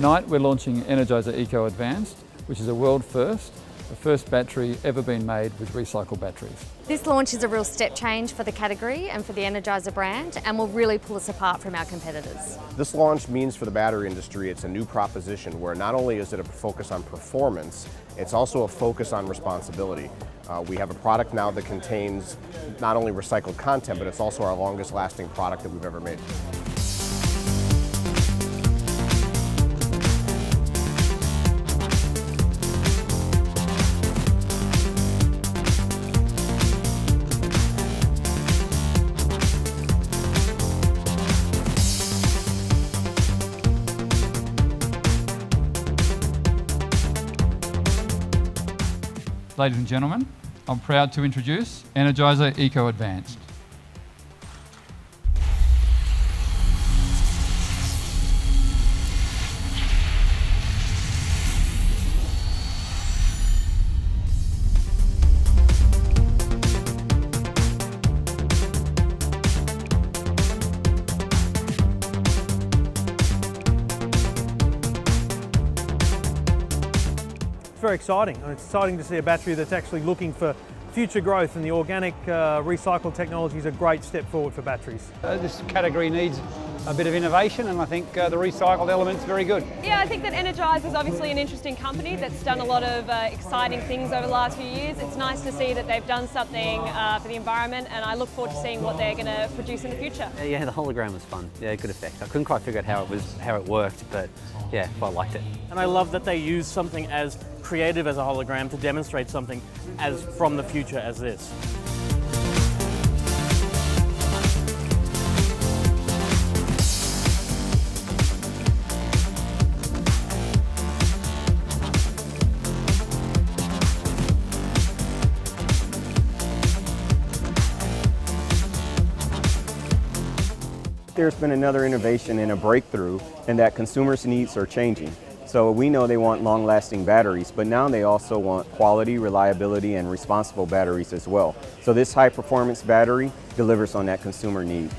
Tonight we're launching Energizer Eco Advanced, which is a world first, the first battery ever been made with recycled batteries. This launch is a real step change for the category and for the Energizer brand, and will really pull us apart from our competitors. This launch means for the battery industry it's a new proposition where not only is it a focus on performance, it's also a focus on responsibility. We have a product now that contains not only recycled content, but it's also our longest lasting product that we've ever made. Ladies and gentlemen, I'm proud to introduce Energizer Eco Advanced. It's very exciting. It's exciting to see a battery that's actually looking for future growth, and the organic recycled technology is a great step forward for batteries. This category needs a bit of innovation, and I think the recycled element's very good. Yeah, I think that Energizer is obviously an interesting company that's done a lot of exciting things over the last few years. It's nice to see that they've done something for the environment, and I look forward to seeing what they're going to produce in the future. Yeah, the hologram was fun. Yeah, good effect. I couldn't quite figure out how it worked, but yeah, quite liked it. And I love that they use something as creative as a hologram to demonstrate something as from the future as this. There's been another innovation and a breakthrough, and that consumers' needs are changing. So we know they want long-lasting batteries, but now they also want quality, reliability, and responsible batteries as well. So this high-performance battery delivers on that consumer need.